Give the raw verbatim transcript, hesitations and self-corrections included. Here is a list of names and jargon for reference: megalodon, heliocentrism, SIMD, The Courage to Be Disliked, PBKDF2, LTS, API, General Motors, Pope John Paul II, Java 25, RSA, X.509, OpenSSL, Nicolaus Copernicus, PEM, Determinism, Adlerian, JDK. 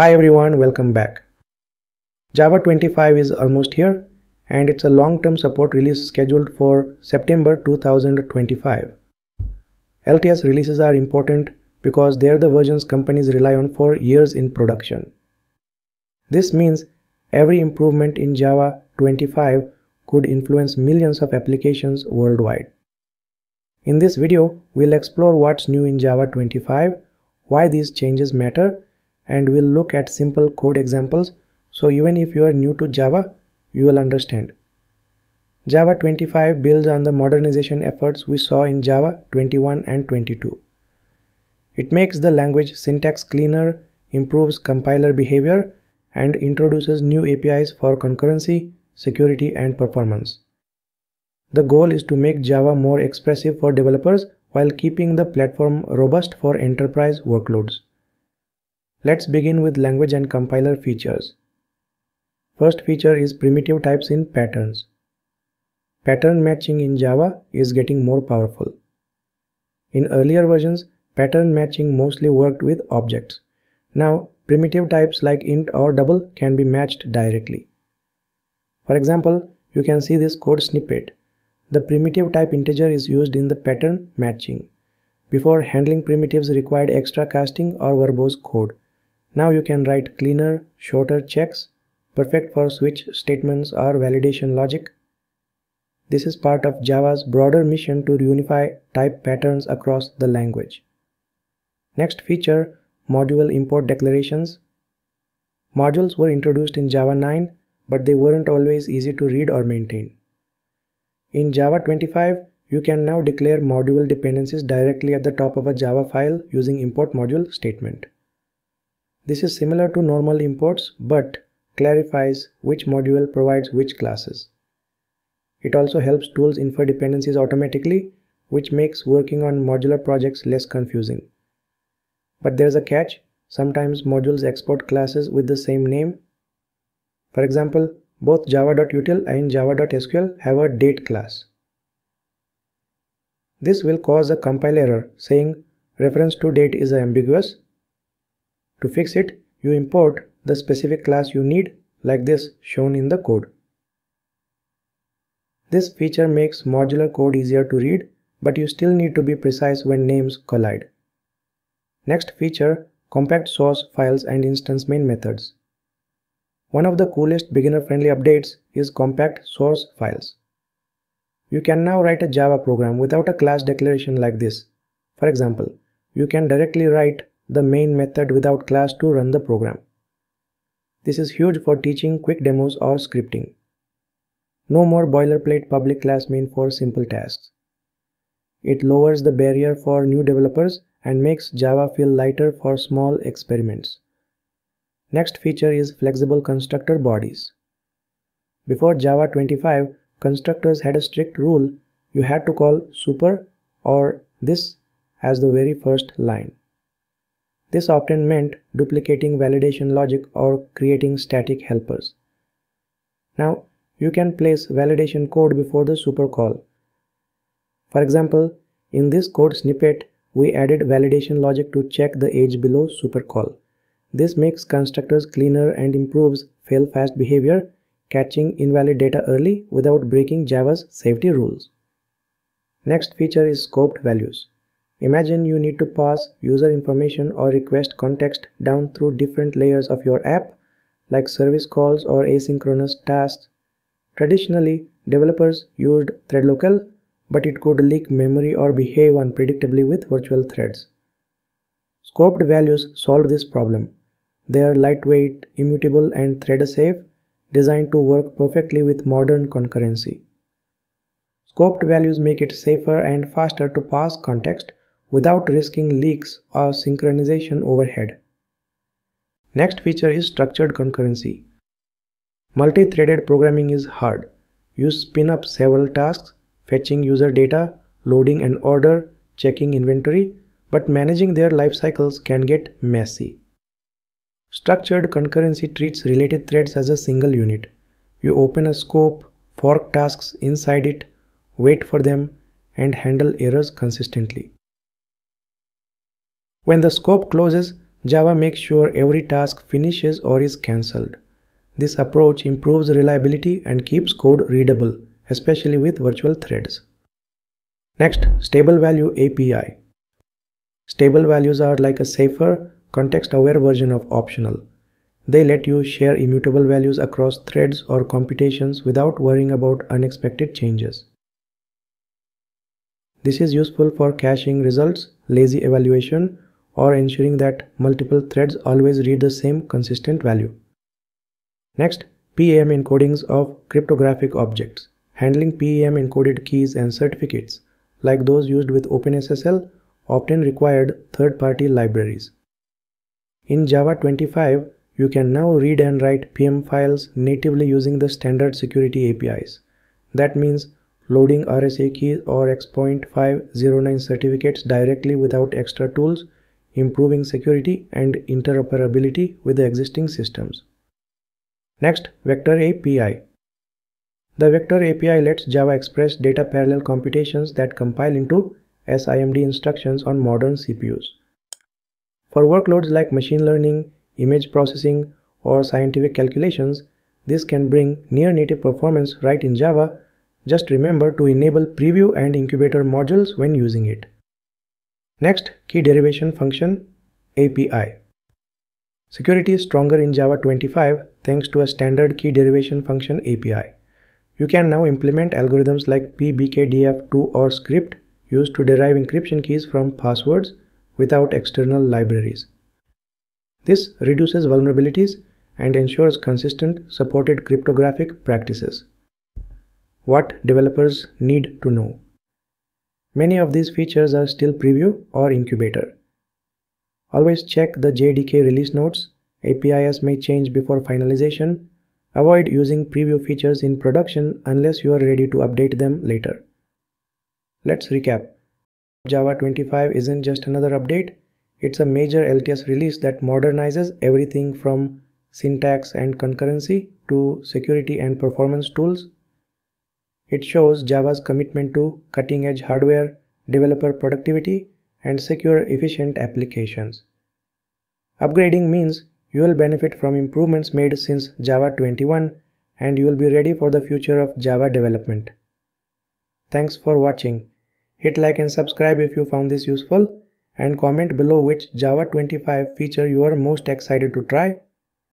Hi everyone, welcome back. Java twenty-five is almost here and it's a long-term support release scheduled for September two thousand twenty-five. L T S releases are important because they're the versions companies rely on for years in production. This means every improvement in Java twenty-five could influence millions of applications worldwide. In this video, we'll explore what's new in Java twenty-five, why these changes matter, and we'll look at simple code examples, so even if you are new to Java, you will understand. Java twenty-five builds on the modernization efforts we saw in Java twenty-one and twenty-two. It makes the language syntax cleaner, improves compiler behavior, and introduces new A P Is for concurrency, security, and performance. The goal is to make Java more expressive for developers while keeping the platform robust for enterprise workloads. Let's begin with language and compiler features. First feature is primitive types in patterns. Pattern matching in Java is getting more powerful. In earlier versions, pattern matching mostly worked with objects. Now, primitive types like int or double can be matched directly. For example, you can see this code snippet. The primitive type integer is used in the pattern matching. Before, handling primitives required extra casting or verbose code. Now you can write cleaner, shorter checks, perfect for switch statements or validation logic. This is part of Java's broader mission to unify type patterns across the language. Next feature, module import declarations. Modules were introduced in Java nine, but they weren't always easy to read or maintain. In Java twenty-five, you can now declare module dependencies directly at the top of a Java file using import module statement. This is similar to normal imports but clarifies which module provides which classes. It also helps tools infer dependencies automatically, which makes working on modular projects less confusing. But there's a catch. Sometimes modules export classes with the same name. For example, both java.util and java.sql have a date class. This will cause a compile error saying reference to date is ambiguous. To fix it, you import the specific class you need, like this shown in the code. This feature makes modular code easier to read, but you still need to be precise when names collide. Next feature, compact source files and instance main methods. One of the coolest beginner-friendly updates is compact source files. You can now write a Java program without a class declaration like this. For example, you can directly write the main method without class to run the program. This is huge for teaching quick demos or scripting. No more boilerplate public class main for simple tasks. It lowers the barrier for new developers and makes Java feel lighter for small experiments. Next feature is flexible constructor bodies. Before Java twenty-five, constructors had a strict rule. You had to call super or this as the very first line. This often meant duplicating validation logic or creating static helpers. Now you can place validation code before the super call. For example, in this code snippet, we added validation logic to check the age below super call. This makes constructors cleaner and improves fail-fast behavior, catching invalid data early without breaking Java's safety rules. Next feature is scoped values. Imagine you need to pass user information or request context down through different layers of your app, like service calls or asynchronous tasks. Traditionally, developers used thread local, but it could leak memory or behave unpredictably with virtual threads. Scoped values solve this problem. They are lightweight, immutable, and thread-safe, designed to work perfectly with modern concurrency. Scoped values make it safer and faster to pass context without risking leaks or synchronization overhead. Next feature is structured concurrency. Multi-threaded programming is hard. You spin up several tasks, fetching user data, loading an order, checking inventory, but managing their life cycles can get messy. Structured concurrency treats related threads as a single unit. You open a scope, fork tasks inside it, wait for them, and handle errors consistently. When the scope closes, Java makes sure every task finishes or is cancelled. This approach improves reliability and keeps code readable, especially with virtual threads. Next, Stable Value A P I. Stable values are like a safer, context-aware version of optional. They let you share immutable values across threads or computations without worrying about unexpected changes. This is useful for caching results, lazy evaluation, or ensuring that multiple threads always read the same consistent value. Next, P E M encodings of cryptographic objects, handling P E M encoded keys and certificates, like those used with OpenSSL, often required third-party libraries. In Java twenty-five, you can now read and write P E M files natively using the standard security A P Is. That means loading R S A keys or X point five oh nine certificates directly without extra tools, improving security and interoperability with the existing systems. Next, Vector A P I. The Vector A P I lets Java express data parallel computations that compile into S I M D instructions on modern C P Us. For workloads like machine learning, image processing, or scientific calculations, this can bring near-native performance right in Java. Just remember to enable preview and incubator modules when using it. Next, Key Derivation Function A P I. Security is stronger in Java twenty-five thanks to a standard Key Derivation Function A P I. You can now implement algorithms like P B K D F two or script used to derive encryption keys from passwords without external libraries. This reduces vulnerabilities and ensures consistent, supported cryptographic practices. What developers need to know. Many of these features are still preview or incubator. Always check the J D K release notes. A P Is may change before finalization. Avoid using preview features in production unless you are ready to update them later. Let's recap. Java twenty-five isn't just another update. It's a major L T S release that modernizes everything from syntax and concurrency to security and performance tools. It shows Java's commitment to cutting-edge hardware, developer productivity, and secure, efficient applications. Upgrading means you will benefit from improvements made since Java twenty-one, and you will be ready for the future of Java development. Thanks for watching. Hit like and subscribe if you found this useful, and comment below which Java twenty-five feature you are most excited to try.